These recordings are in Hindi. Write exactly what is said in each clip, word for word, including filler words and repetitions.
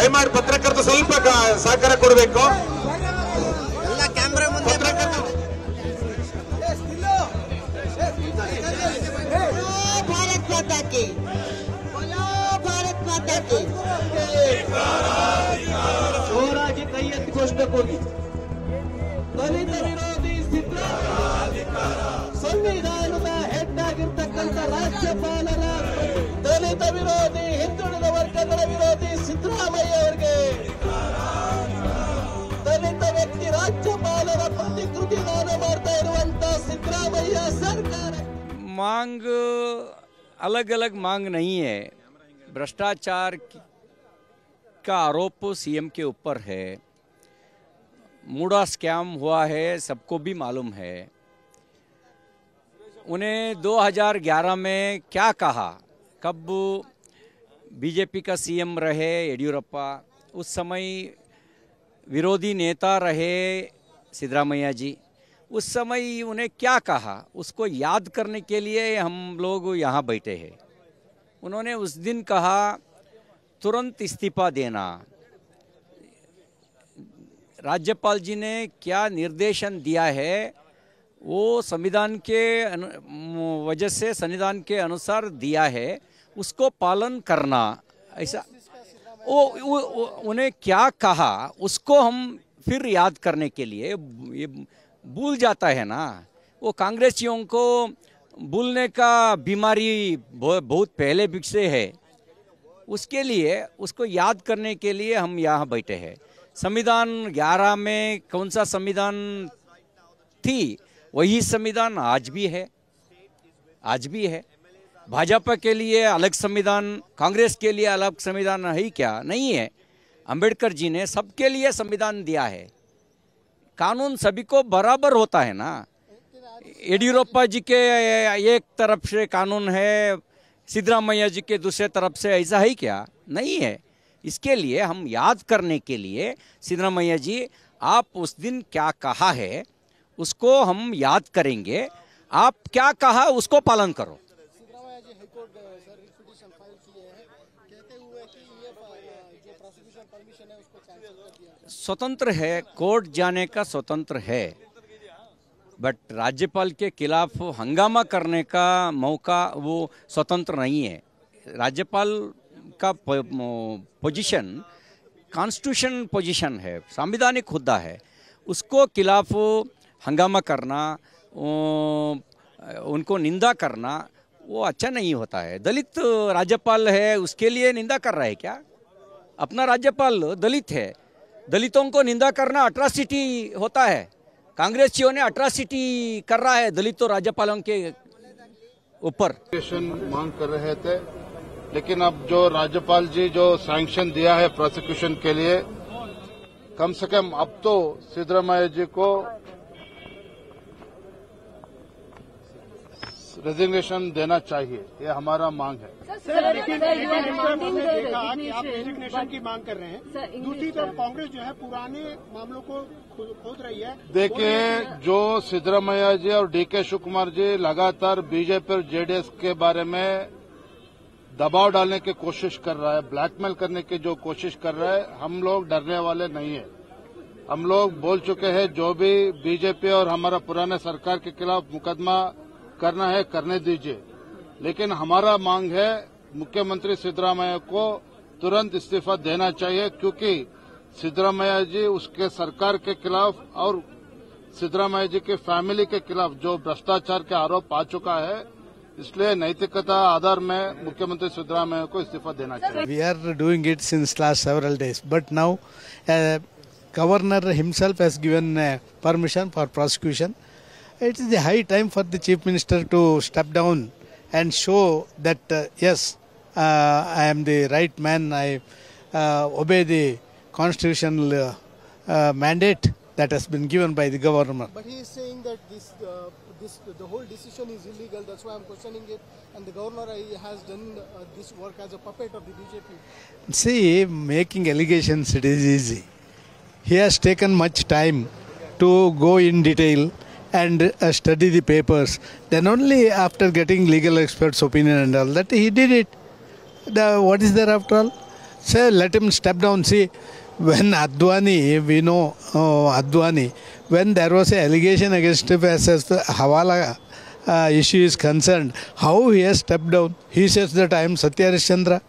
दयमाडि पत्रकर्ता स्वल्प सहकार कोडबेकु स्वराज्य कई घोषणेगी दलित विरोधी संविधान राज्यपाल दलित विरोधी हिंदुत्व वर्ग विरोधी सिद्दरमैया दलित व्यक्ति राज्यपाल प्रतिकृति सिद्दरमैया सरकार मांग अलग अलग मांग नहीं है। भ्रष्टाचार का आरोप सीएम के ऊपर है, मूड़ा स्कैम हुआ है, सबको भी मालूम है। उन्हें दो हज़ार ग्यारह में क्या कहा, कब बीजेपी का सीएम रहे येडियुरप्पा, उस समय विरोधी नेता रहे सिद्दरमैया जी, उस समय उन्हें क्या कहा उसको याद करने के लिए हम लोग यहाँ बैठे हैं। उन्होंने उस दिन कहा तुरंत इस्तीफा देना। राज्यपाल जी ने क्या निर्देशन दिया है वो संविधान के वजह से संविधान के अनुसार दिया है, उसको पालन करना। ऐसा वो, वो, वो उन्हें क्या कहा उसको हम फिर याद करने के लिए, ये भूल जाता है ना। वो कांग्रेसियों को भूलने का बीमारी बहुत पहले से है, उसके लिए उसको याद करने के लिए हम यहाँ बैठे हैं। संविधान ग्यारह में कौन सा संविधान थी, वही संविधान आज भी है, आज भी है। भाजपा के लिए अलग संविधान, कांग्रेस के लिए अलग संविधान है क्या? नहीं है। अंबेडकर जी ने सबके लिए संविधान दिया है, कानून सभी को बराबर होता है ना। येडियुरप्पा जी के एक तरफ से कानून है, सिद्दरमैया जी के दूसरे तरफ से, ऐसा है क्या? नहीं है। इसके लिए हम याद करने के लिए सिद्दरमैया जी आप उस दिन क्या कहा है उसको हम याद करेंगे। आप क्या कहा उसको पालन करो। स्वतंत्र है, कोर्ट जाने का स्वतंत्र है, बट राज्यपाल के खिलाफ हंगामा करने का मौका वो स्वतंत्र नहीं है। राज्यपाल का पोजीशन कॉन्स्टिट्यूशन पोजीशन है, संवैधानिक हुद्दा है, उसको खिलाफ हंगामा करना, उनको निंदा करना वो अच्छा नहीं होता है। दलित राज्यपाल है, उसके लिए निंदा कर रहा है क्या? अपना राज्यपाल दलित है, दलितों को निंदा करना अट्रॉसिटी होता है। कांग्रेसियों ने अट्रॉसिटी कर रहा है दलितों राज्यपालों के ऊपर। मांग कर रहे थे, लेकिन अब जो राज्यपाल जी जो सैंक्शन दिया है प्रोसिक्यूशन के लिए, कम से कम अब तो सिद्दरमैया जी को रेजिग्नेशन देना चाहिए, ये हमारा मांग है। सर, लेकिन आप रेजिग्नेशन की मांग कर रहे हैं, दूसरी तरफ कांग्रेस जो है पुराने मामलों को खोज रही है। देखिए, जो सिद्दरमैया जी और डी के शिव कुमार जी लगातार बीजेपी और जेडीएस के बारे में दबाव डालने की कोशिश कर रहा है, ब्लैकमेल करने की जो कोशिश कर रहा है, हम लोग डरने वाले नहीं है। हम लोग बोल चुके हैं जो भी बीजेपी और हमारा पुराने सरकार के खिलाफ मुकदमा करना है करने दीजिए, लेकिन हमारा मांग है मुख्यमंत्री सिद्दरमैया को तुरंत इस्तीफा देना चाहिए, क्योंकि सिद्दरमैया जी उसके सरकार के खिलाफ और सिद्दरमैया जी के फैमिली के खिलाफ जो भ्रष्टाचार के आरोप आ चुका है, इसलिए नैतिकता आधार में मुख्यमंत्री सिद्दरमैया को इस्तीफा देना चाहिए। We are doing it since last several days, but now governor himself has given permission for prosecution. It is the high time for the Chief Minister to step down and show that uh, yes, uh, I am the right man. I uh, obey the constitutional uh, uh, mandate that has been given by the government. But he is saying that this, uh, this, the whole decision is illegal. That's why I am questioning it. And the governor has done uh, this work as a puppet of the B J P. See, making allegations it is easy. He has taken much time to go in detail and uh, study the papers, then only after getting legal experts opinion and all that he did it. The what is there after all? Say, let him step down. See, when Adwani, we know oh, Adwani, when there was an allegation against him as the Hawala uh, issue is concerned, how he has stepped down. He says that I am Satya Harishchandra.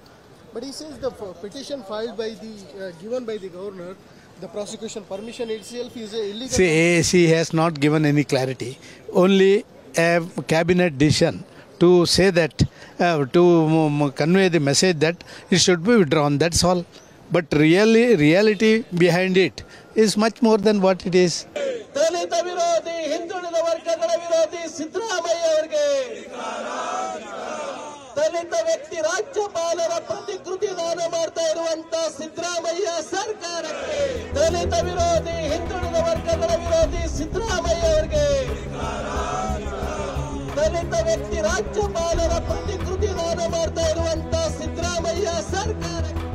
But he says the petition filed by the, uh, given by the governor, the prosecution permission itself is illegal. See, A A C has not given any clarity. Only a cabinet decision to say that, uh, to um, convey the message that it should be withdrawn, that's all. But really, reality behind it is much more than what it is. Dalit व्यक्ति राज्यपालर प्रतिकृति दान माड्ता इरुवंत सिद्दरमैया सरकारक्के दलित विरोधी हिंदुळिद वर्गद विरोधी सिद्दरमैया अवरिगे दलित व्यक्ति राज्यपाल